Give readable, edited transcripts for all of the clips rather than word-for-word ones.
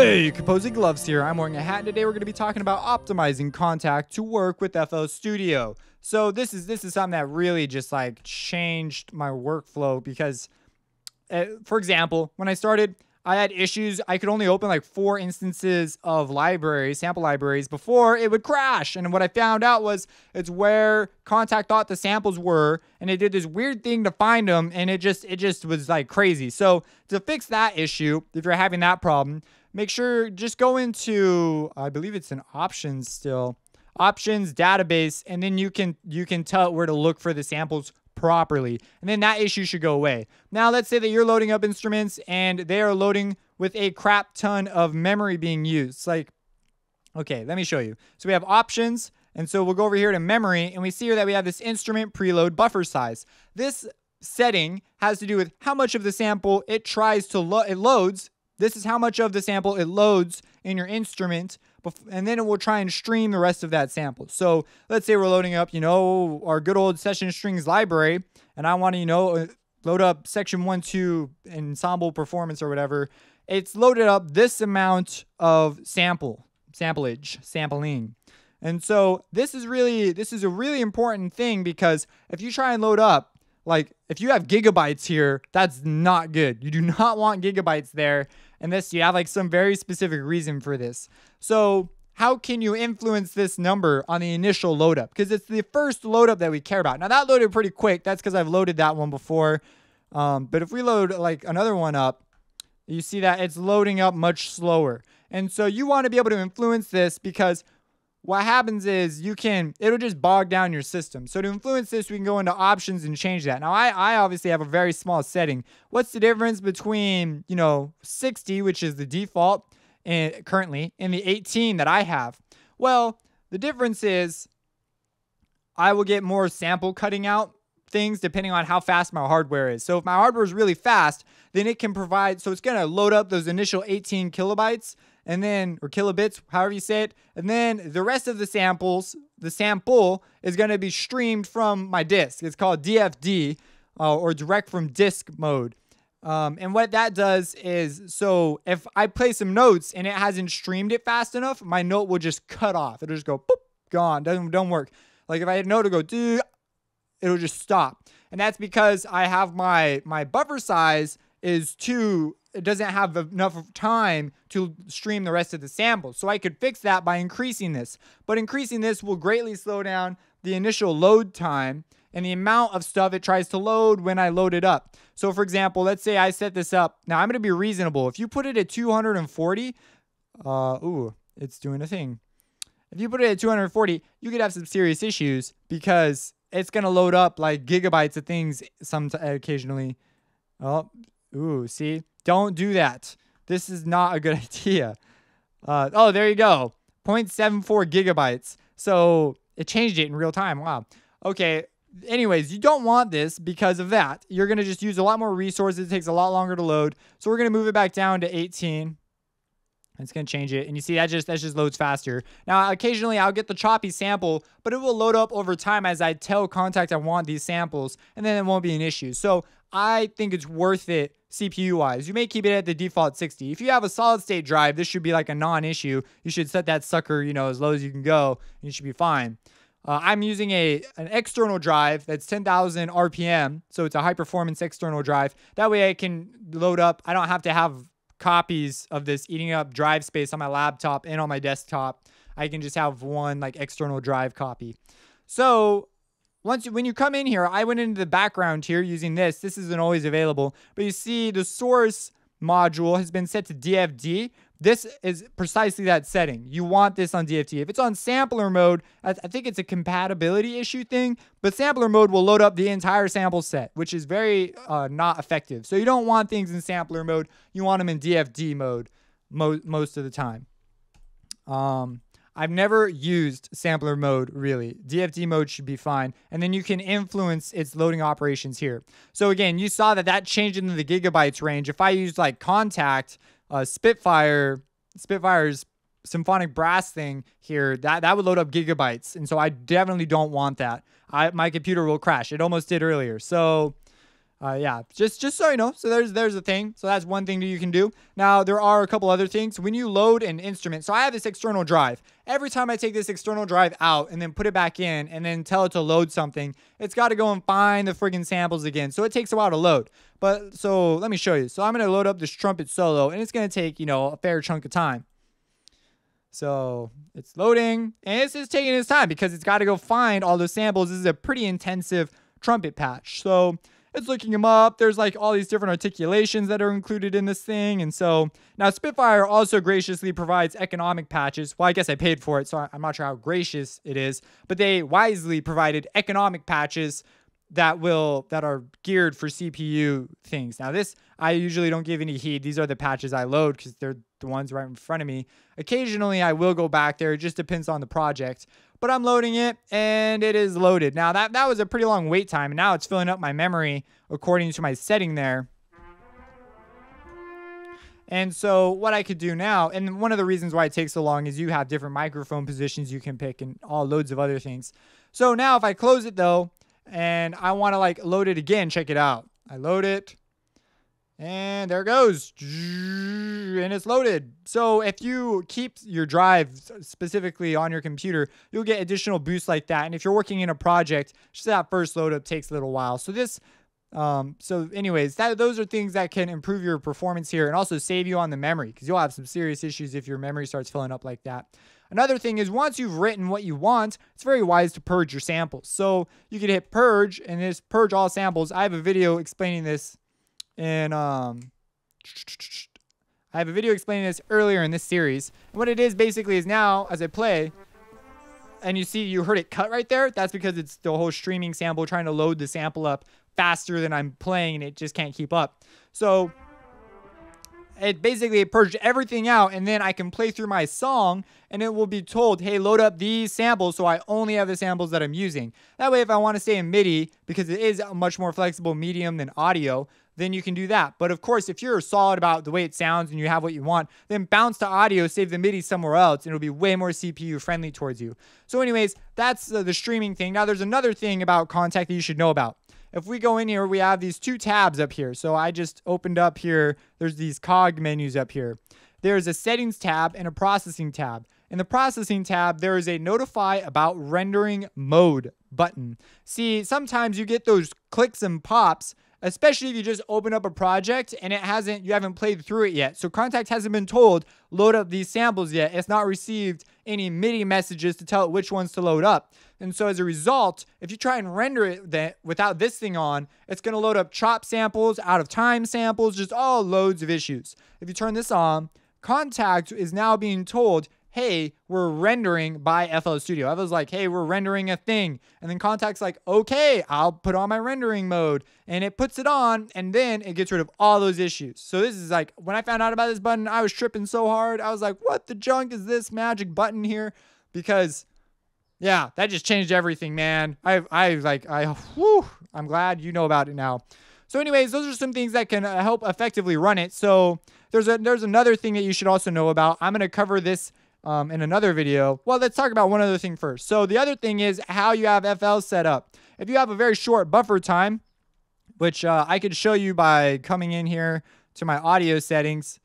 Hey, Composing Gloves here. I'm wearing a hat and today we're going to be talking about optimizing Kontakt to work with FL Studio. So this is something that really just like changed my workflow because, for example, when I started, I had issues. I could only open like 4 instances of libraries, sample libraries, before it would crash. And what I found out was it's where Kontakt thought the samples were, and it did this weird thing to find them, and it just was like crazy. So to fix that issue, if you're having that problem, make sure just go into, I believe it's an options still, options database, and then you can tell it where to look for the samples properly. And then that issue should go away. Now let's say that you're loading up instruments and they are loading with a crap ton of memory being used. It's like, okay, let me show you. So we have options, and so we'll go over here to memory, and we see here that we have this instrument preload buffer size. This setting has to do with how much of the sample it tries to loads. This is how much of the sample it loads in your instrument, and then it will try and stream the rest of that sample. So let's say we're loading up, you know, our good old session strings library, and I want to, you know, load up section 1, 2, ensemble performance or whatever. It's loaded up this amount of sampling. And so this is a really important thing, because if you try and load up, like if you have gigabytes here, that's not good. You do not want gigabytes there. And this, you have like some very specific reason for this. So how can you influence this number on the initial load up? Because it's the first load up that we care about. Now that loaded pretty quick. That's because I've loaded that one before. But if we load like another one up, you see that it's loading up much slower. And so you want to be able to influence this, because what happens is it'll just bog down your system. So to influence this, we can go into options and change that. Now, I obviously have a very small setting. What's the difference between, you know, 60, which is the default and currently, and the 18 that I have? Well, the difference is I will get more sample cutting out things depending on how fast my hardware is. So if my hardware is really fast, then it can provide, so it's going to load up those initial 18 kilobytes, and then, or kilobits, however you say it, and then the rest of the samples, the sample is going to be streamed from my disk. It's called DFD, or direct from disk mode. And what that does is, so if I play some notes and it hasn't streamed it fast enough, my note will just cut off. It'll just go, boop, gone, doesn't work. Like if I had a note, it'll go, dude, it'll just stop. And that's because I have my buffer size is 2. It doesn't have enough time to stream the rest of the sample. So I could fix that by increasing this. But increasing this will greatly slow down the initial load time and the amount of stuff it tries to load when I load it up. So for example, let's say I set this up. Now I'm going to be reasonable. If you put it at 240, ooh, it's doing a thing. If you put it at 240, you could have some serious issues, because it's going to load up like gigabytes of things occasionally. Oh, ooh, see? Don't do that. This is not a good idea. Oh, there you go. 0.74 gigabytes. So it changed it in real time. Wow. Okay. Anyways, you don't want this because of that. You're going to just use a lot more resources. It takes a lot longer to load. So we're going to move it back down to 18. It's going to change it. And you see that just loads faster. Now, occasionally I'll get the choppy sample, but it will load up over time as I tell Kontakt I want these samples, and then it won't be an issue. So I think it's worth it CPU-wise. You may keep it at the default 60. If you have a solid-state drive, this should be like a non-issue. You should set that sucker, you know, as low as you can go, and you should be fine. I'm using an external drive that's 10,000 RPM, so it's a high-performance external drive. That way I can load up. I don't have to have copies of this eating up drive space on my laptop and on my desktop. I can just have one like external drive copy. So when you come in here, I went into the background here using this. This isn't always available, but you see the source module has been set to DFD. This is precisely that setting. You want this on DFD. If it's on sampler mode, I think it's a compatibility issue thing, but sampler mode will load up the entire sample set, which is very not effective. So you don't want things in sampler mode. You want them in DFD mode most of the time. I've never used sampler mode, really. DFD mode should be fine. And then you can influence its loading operations here. So again, you saw that changed into the gigabytes range. If I used like Kontakt, Spitfire's symphonic brass thing here, that would load up gigabytes. And so I definitely don't want that. My computer will crash. It almost did earlier. So yeah, just so you know. So there's the thing. So that's one thing that you can do. Now, there are a couple other things. When you load an instrument, so I have this external drive. Every time I take this external drive out and then put it back in and then tell it to load something, it's got to go and find the friggin' samples again. So it takes a while to load. But so let me show you. So I'm going to load up this trumpet solo, and it's going to take, you know, a fair chunk of time. So it's loading, and it's just taking its time because it's got to go find all those samples. This is a pretty intensive trumpet patch. So it's looking them up. There's like all these different articulations that are included in this thing. And so now Spitfire also graciously provides economic patches. Well, I guess I paid for it, so I'm not sure how gracious it is, but they wisely provided economic patches that are geared for CPU things. Now this, I usually don't give any heed. These are the patches I load because they're the ones right in front of me. Occasionally I will go back there. It just depends on the project. But I'm loading it, and it is loaded. Now, that was a pretty long wait time, and now it's filling up my memory according to my setting there. And so what I could do now, and one of the reasons why it takes so long is you have different microphone positions you can pick and all loads of other things. So now if I close it, though, and I want to, like, load it again, check it out. I load it, and there it goes. And it's loaded. So if you keep your drive specifically on your computer, you'll get additional boosts like that. And if you're working in a project, just that first load up takes a little while. So this, anyways, those are things that can improve your performance here and also save you on the memory, because you'll have some serious issues if your memory starts filling up like that. Another thing is, once you've written what you want, it's very wise to purge your samples. So you can hit purge, and just purge all samples. I have a video explaining this in, I have a video explaining this earlier in this series. What it is basically is, now as I play, and you see you heard it cut right there, that's because it's the whole streaming sample trying to load the sample up faster than I'm playing, and it just can't keep up. So it basically purged everything out, and then I can play through my song, and it will be told, hey, load up these samples, so I only have the samples that I'm using. That way, if I want to stay in MIDI, because it is a much more flexible medium than audio, then you can do that. But of course, if you're solid about the way it sounds and you have what you want, then bounce to audio, save the MIDI somewhere else, and it'll be way more CPU friendly towards you. So anyways, that's the streaming thing. Now there's another thing about Kontakt that you should know about. If we go in here, we have these two tabs up here. So I just opened up here. There's these cog menus up here. There's a settings tab and a processing tab. In the processing tab, there is a notify about rendering mode button. See, sometimes you get those clicks and pops, especially if you just open up a project and you haven't played through it yet. So Kontakt hasn't been told, load up these samples yet. It's not received any MIDI messages to tell it which ones to load up. And so as a result, if you try and render it without this thing on, it's going to load up chopped samples, out of time samples, just all loads of issues. If you turn this on, Kontakt is now being told, hey, we're rendering by FL Studio. I was like, hey, we're rendering a thing. And then Kontakt's like, okay, I'll put on my rendering mode. And it puts it on, and then it gets rid of all those issues. So this is like, when I found out about this button, I was tripping so hard. I was like, what the junk is this magic button here? Because, yeah, that just changed everything, man. I'm glad you know about it now. So anyways, those are some things that can help effectively run it. So there's another thing that you should also know about. I'm going to cover this in another video. Well, let's talk about one other thing first. So the other thing is how you have FL set up. If you have a very short buffer time, which I could show you by coming in here to my audio settings,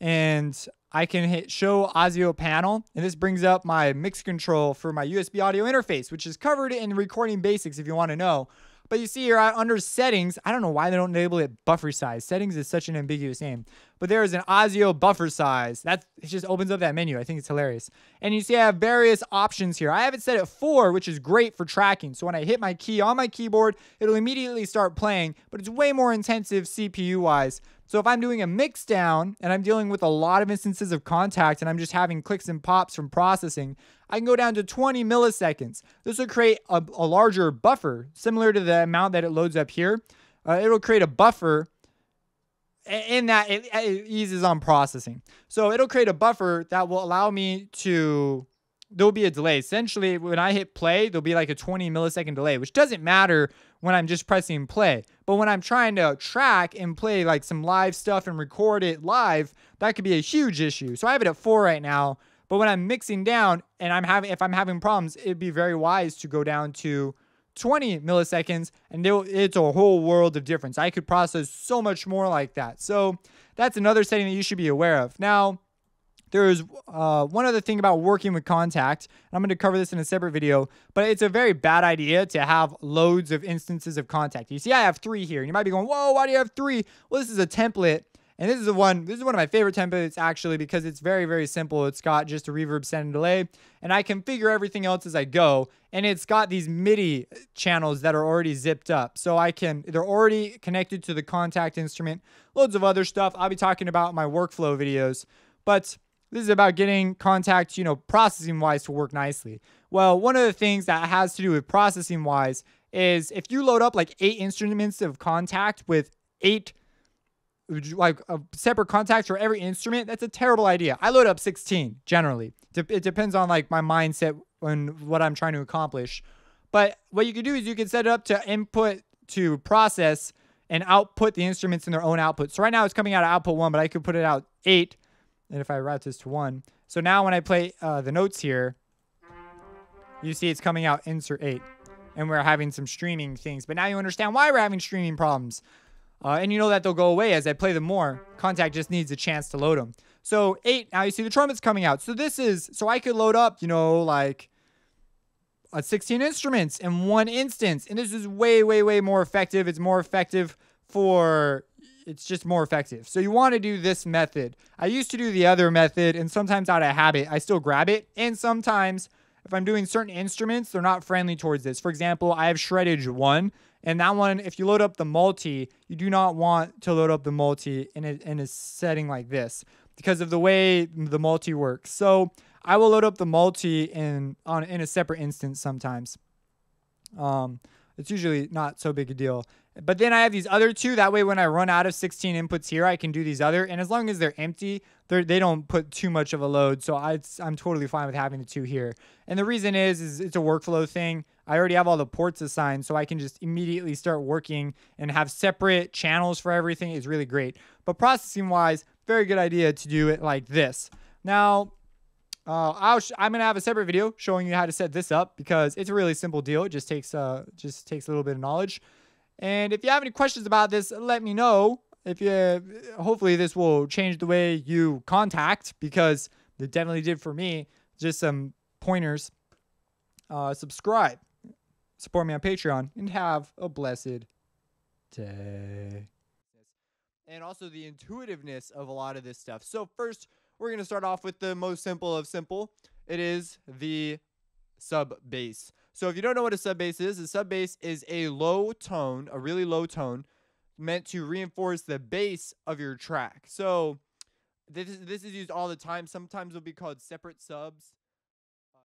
and I can hit show ASIO panel, and this brings up my mix control for my USB audio interface, which is covered in recording basics if you want to know. But you see here under settings, I don't know why they don't label it buffer size. Settings is such an ambiguous name. But there is an ASIO buffer size. It just opens up that menu. I think it's hilarious. And you see I have various options here. I have it set at 4, which is great for tracking. So when I hit my key on my keyboard, it'll immediately start playing. But it's way more intensive CPU-wise. So if I'm doing a mix down and I'm dealing with a lot of instances of Kontakt and I'm just having clicks and pops from processing, I can go down to 20 milliseconds. This will create a larger buffer, similar to the amount that it loads up here. It'll create a buffer in that it eases on processing. So it'll create a buffer that will allow me to... There'll be a delay. Essentially, when I hit play, there'll be like a 20 millisecond delay, which doesn't matter when I'm just pressing play. But when I'm trying to track and play like some live stuff and record it live, that could be a huge issue. So I have it at 4 right now. But when I'm mixing down and if I'm having problems, it'd be very wise to go down to 20 milliseconds, and it's a whole world of difference. I could process so much more like that. So that's another setting that you should be aware of. Now, there's one other thing about working with Kontakt, and I'm going to cover this in a separate video, but it's a very bad idea to have loads of instances of Kontakt. You see, I have 3 here, and you might be going, whoa, why do you have 3? Well, this is a template, and this is one of my favorite templates, actually, because it's very, very simple. It's got just a reverb, send, and delay, and I configure everything else as I go, and it's got these MIDI channels that are already zipped up. So they're already connected to the Kontakt instrument, loads of other stuff. I'll be talking about in my workflow videos, but this is about getting Kontakt, you know, processing-wise to work nicely. Well, one of the things that has to do with processing-wise is if you load up like 8 instruments of Kontakt with 8 like separate Kontakt for every instrument, that's a terrible idea. I load up 16 generally. It depends on like my mindset and what I'm trying to accomplish. But what you can do is you can set it up to input to process and output the instruments in their own output. So right now it's coming out of output 1, but I could put it out 8. And if I route this to 1, so now when I play the notes here, you see it's coming out insert 8, and we're having some streaming things. But now you understand why we're having streaming problems, and you know that they'll go away as I play them more. Kontakt just needs a chance to load them. So 8 now, you see the trumpets coming out. So I could load up, you know, like 16 instruments in one instance, and this is way, way, way more effective. It's more effective for. It's just more effective. So you want to do this method. I used to do the other method, and sometimes out of habit, I still grab it. And sometimes if I'm doing certain instruments, they're not friendly towards this. For example, I have Shreddage 1, and that one, if you load up the multi, you do not want to load up the multi in a setting like this because of the way the multi works. So I will load up the multi in a separate instance sometimes. It's usually not so big a deal. But then I have these other 2. That way when I run out of 16 inputs here, I can do these other. And as long as they're empty, they don't put too much of a load. So I'm totally fine with having the 2 here. And the reason is it's a workflow thing. I already have all the ports assigned, so I can just immediately start working and have separate channels for everything. It's really great. But processing-wise, very good idea to do it like this. Now, I'm going to have a separate video showing you how to set this up because it's a really simple deal. It just takes a little bit of knowledge. And if you have any questions about this, let me know. Hopefully this will change the way you Kontakt, because it definitely did for me. Just some pointers. Subscribe, support me on Patreon, and have a blessed day. And also the intuitiveness of a lot of this stuff. So first, we're going to start off with the most simple of simple. It is the sub bass. So if you don't know what a sub bass is, a sub bass is a low tone, a really low tone, meant to reinforce the bass of your track. So this is used all the time. Sometimes it'll be called separate subs.